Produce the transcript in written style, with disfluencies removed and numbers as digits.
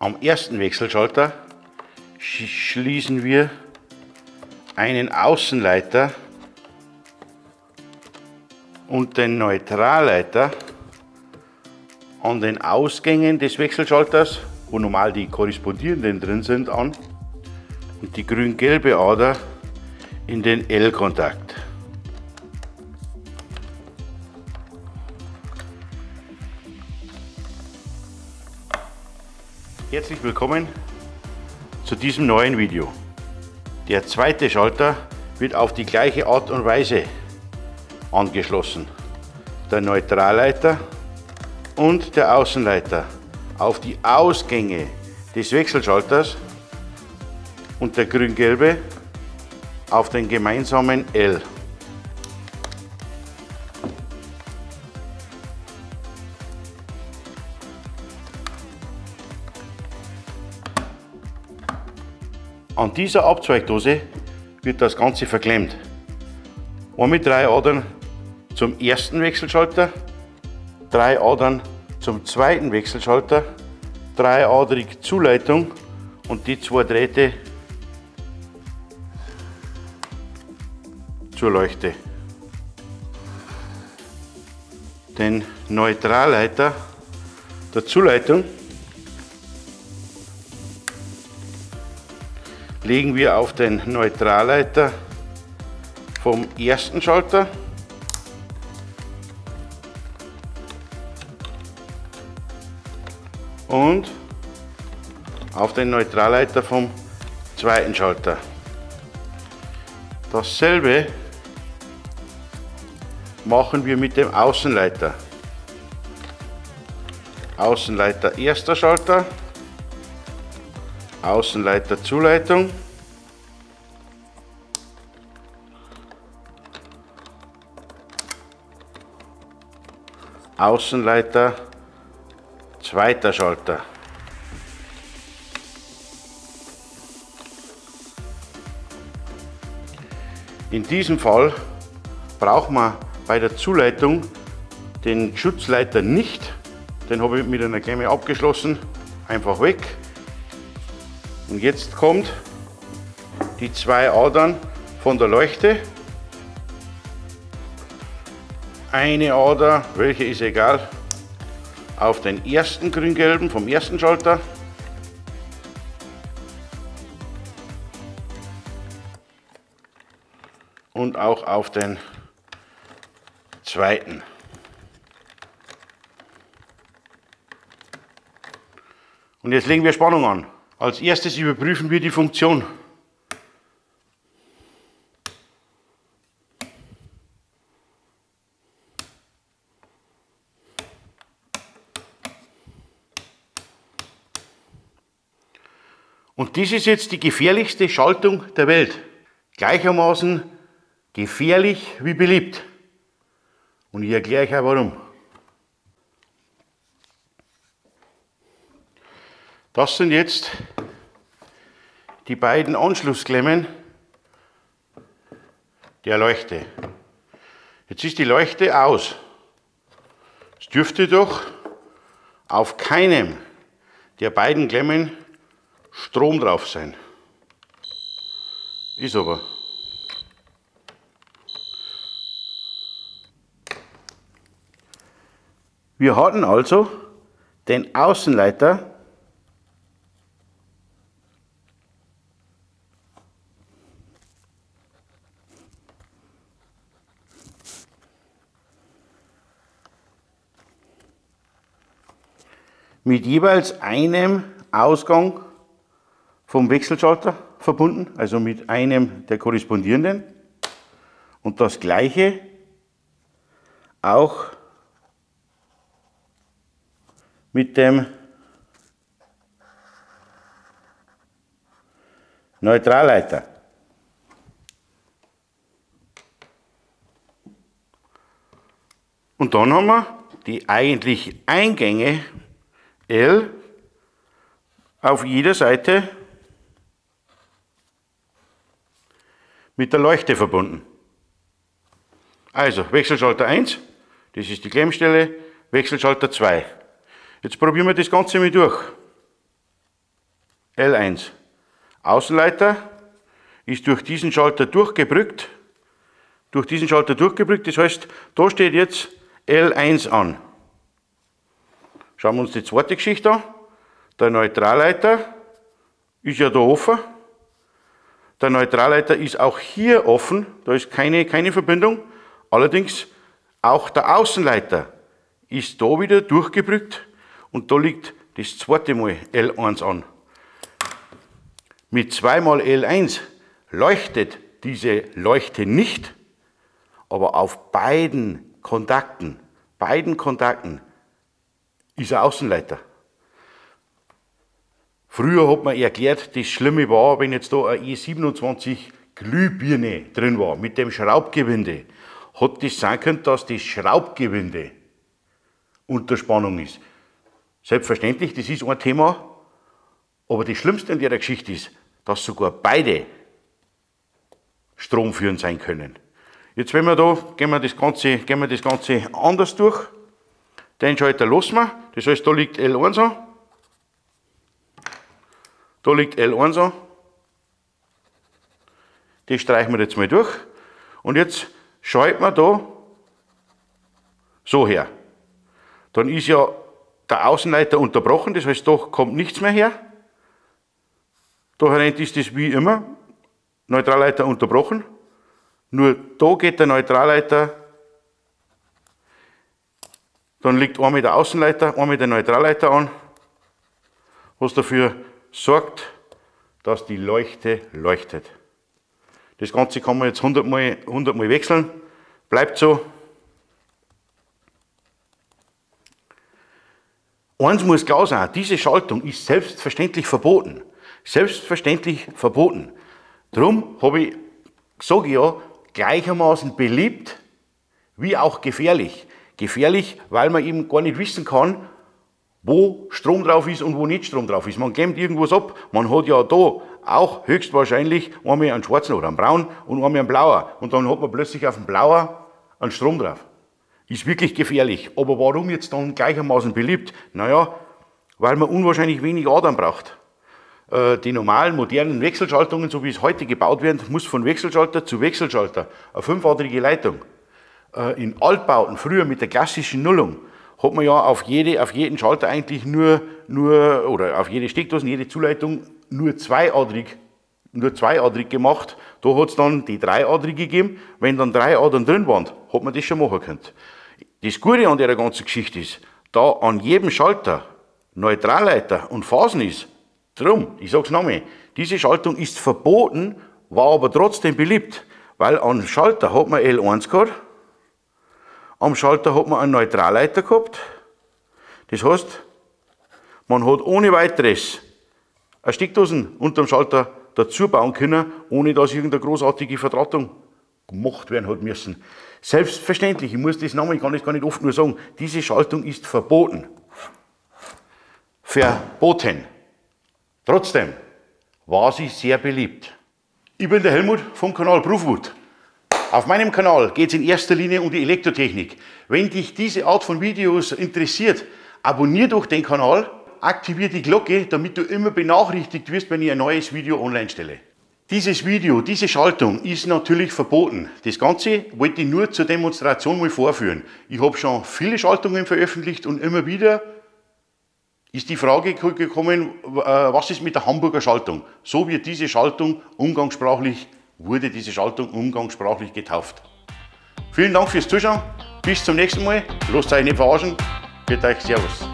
Am ersten Wechselschalter schließen wir einen Außenleiter und den Neutralleiter an den Ausgängen des Wechselschalters, wo normal die korrespondierenden drin sind, an und die grün-gelbe Ader in den L-Kontakt. Herzlich willkommen zu diesem neuen Video. Der zweite Schalter wird auf die gleiche Art und Weise angeschlossen. Der Neutralleiter und der Außenleiter auf die Ausgänge des Wechselschalters und der grün-gelbe auf den gemeinsamen L. An dieser Abzweigdose wird das Ganze verklemmt. Und mit 3 Adern zum ersten Wechselschalter, 3 Adern zum zweiten Wechselschalter, 3-adrige Zuleitung und die 2 Drähte zur Leuchte. Den Neutralleiter der Zuleitung legen wir auf den Neutralleiter vom ersten Schalter und auf den Neutralleiter vom zweiten Schalter. Dasselbe machen wir mit dem Außenleiter. Außenleiter erster Schalter, Außenleiter Zuleitung Außenleiter zweiter Schalter. In diesem Fall braucht man bei der Zuleitung den Schutzleiter nicht, den habe ich mit einer Klemme abgeschlossen, einfach weg. Und jetzt kommt die 2 Adern von der Leuchte. Eine Ader, welche ist egal, auf den ersten grün-gelben vom ersten Schalter. Und auch auf den zweiten. Und jetzt legen wir Spannung an. Als erstes überprüfen wir die Funktion. Und dies ist jetzt die gefährlichste Schaltung der Welt. Gleichermaßen gefährlich wie beliebt. Und ich erkläre euch auch warum. Das sind jetzt die beiden Anschlussklemmen der Leuchte. Jetzt ist die Leuchte aus. Es dürfte doch auf keinem der beiden Klemmen Strom drauf sein. Ist aber. Wir hatten also den Außenleiter mit jeweils einem Ausgang vom Wechselschalter verbunden, also mit einem der korrespondierenden. Und das gleiche auch mit dem Neutralleiter. Und dann haben wir die eigentlichen Eingänge L auf jeder Seite mit der Leuchte verbunden. Also Wechselschalter 1, das ist die Klemmstelle, Wechselschalter 2. Jetzt probieren wir das Ganze mal durch. L1. Außenleiter ist durch diesen Schalter durchgebrückt. Das heißt, da steht jetzt L1 an. Schauen wir uns die zweite Geschichte an. Der Neutralleiter ist ja da offen. Der Neutralleiter ist auch hier offen, da ist keine Verbindung. Allerdings auch der Außenleiter ist da wieder durchgebrückt und da liegt das zweite Mal L1 an. Mit zweimal L1 leuchtet diese Leuchte nicht, aber auf beiden Kontakten ist ein Außenleiter. Früher hat man erklärt, das Schlimme war, wenn jetzt da eine E27 Glühbirne drin war, mit dem Schraubgewinde, hat das sein können, dass das Schraubgewinde unter Spannung ist. Selbstverständlich, das ist ein Thema, aber das Schlimmste an der Geschichte ist, dass sogar beide stromführend sein können. Jetzt wenn wir da, gehen wir das Ganze anders durch, den Schalter lassen wir, das heißt, da liegt L1 an. Da liegt L1 an, das streichen wir jetzt mal durch und jetzt schalten wir da so her. Dann ist ja der Außenleiter unterbrochen, das heißt, da kommt nichts mehr her. Daher ist das wie immer, Neutralleiter unterbrochen, nur da geht der Neutralleiter, dann liegt einmal der Außenleiter, einmal der Neutralleiter an, was dafür sorgt, dass die Leuchte leuchtet. Das Ganze kann man jetzt 100 Mal wechseln. Bleibt so. Eins muss klar sein, diese Schaltung ist selbstverständlich verboten. Darum habe ich, sage ich ja, gleichermaßen beliebt wie auch gefährlich. Gefährlich, weil man eben gar nicht wissen kann, wo Strom drauf ist und wo nicht Strom drauf ist. Man klemmt irgendwas ab, man hat ja da auch höchstwahrscheinlich einmal einen schwarzen oder einen braunen und einmal einen blauen. Und dann hat man plötzlich auf dem blauen einen Strom drauf. Ist wirklich gefährlich. Aber warum jetzt dann gleichermaßen beliebt? Naja, weil man unwahrscheinlich wenig Adern braucht. Die normalen, modernen Wechselschaltungen, so wie es heute gebaut werden, muss von Wechselschalter zu Wechselschalter eine 5-adrige Leitung. In Altbauten, früher mit der klassischen Nullung, hat man ja auf jeden Schalter eigentlich nur oder auf jede Steckdose, jede Zuleitung nur zweiadrig gemacht. Da hat es dann die 3-adrige gegeben. Wenn dann 3 Adern drin waren, hat man das schon machen können. Das Gute an der ganzen Geschichte ist, da an jedem Schalter Neutralleiter und Phasen ist, drum, ich sage es nochmal, diese Schaltung ist verboten, war aber trotzdem beliebt, weil an dem Schalter hat man L1 gehabt. Am Schalter hat man einen Neutralleiter gehabt. Das heißt, man hat ohne weiteres eine Steckdose unter dem Schalter dazu bauen können, ohne dass irgendeine großartige Verdrahtung gemacht werden hat müssen. Selbstverständlich, ich muss das nochmal, ich kann das gar nicht oft nur sagen, diese Schaltung ist verboten. Verboten. Trotzdem war sie sehr beliebt. Ich bin der Helmut vom Kanal Proofwood. Auf meinem Kanal geht es in erster Linie um die Elektrotechnik. Wenn dich diese Art von Videos interessiert, abonniere doch den Kanal, aktiviere die Glocke, damit du immer benachrichtigt wirst, wenn ich ein neues Video online stelle. Dieses Video, diese Schaltung ist natürlich verboten. Das Ganze wollte ich nur zur Demonstration mal vorführen. Ich habe schon viele Schaltungen veröffentlicht und immer wieder ist die Frage gekommen, was ist mit der Hamburger Schaltung? So wird diese Schaltung umgangssprachlich getauft. Vielen Dank fürs Zuschauen, bis zum nächsten Mal, lasst euch nicht verarschen, bitte euch, servus.